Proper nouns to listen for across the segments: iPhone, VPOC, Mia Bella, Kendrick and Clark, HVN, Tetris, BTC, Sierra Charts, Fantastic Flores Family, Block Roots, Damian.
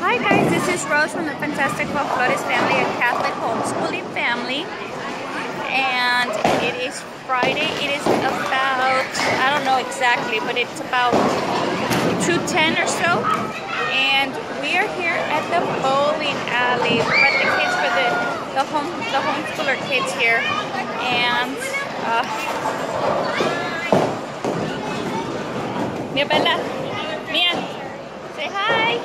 Hi guys, this is Rose from the Fantastic Flores Family, a Catholic homeschooling family, and it is Friday. It is about, I don't know exactly, but it's about 2:10 or so, and we are here at the bowling alley. We're at the kids for the homeschooler kids here, and Mia Bella, Mia, say hi.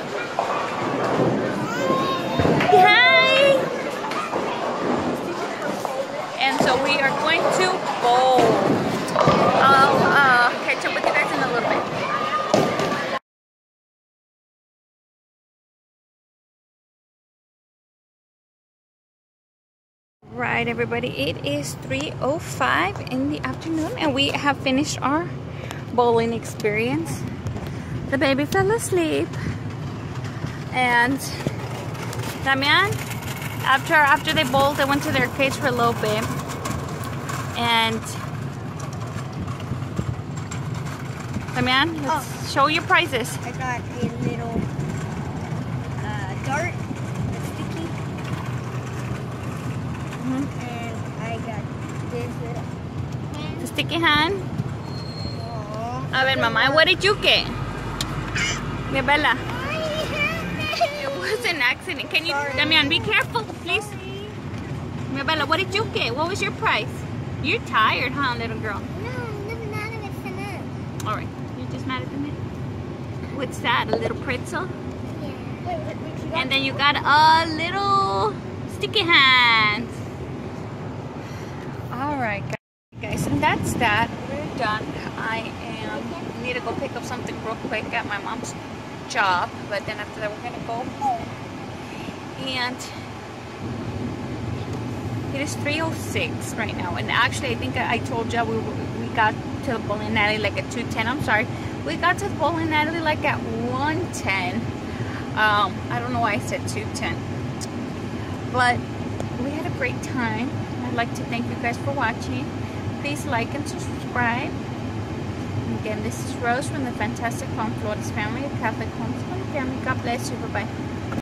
Hi! And so we are going to bowl. I'll catch up with you guys in a little bit. Right, everybody, it is 3:05 in the afternoon and we have finished our bowling experience. The baby fell asleep and Damian, after they bowled, they went to their cage for a little bit, and Damian, let's show your prizes. I got a little dart, a sticky, and I got this little hand. The sticky hand. Aww. A ver, mamá, what did you get? Mia Bella. It's an accident. Can you, Damian, be careful, please? Sorry. Mia Bella, what did you get? What was your price? You're tired, huh, little girl? No, I'm not mad at enough. All right, you're just mad at the minute. What's that? A little pretzel? Yeah. Wait, and then you got a little sticky hand. All right, guys, and that's that. We're done. I need to go pick up something real quick at my mom's job, but then after that we're gonna go home, and it is 3:06 right now. And actually, I think I told you we got to the bowling alley like at 2:10. I'm sorry, we got to the bowling alley like at 1:10. I don't know why I said 2:10, but we had a great time. I'd like to thank you guys for watching. Please like and subscribe. Again, this is Rose from the Fantastic Flores Family, a Catholic homeschooling family. God bless you. Bye-bye.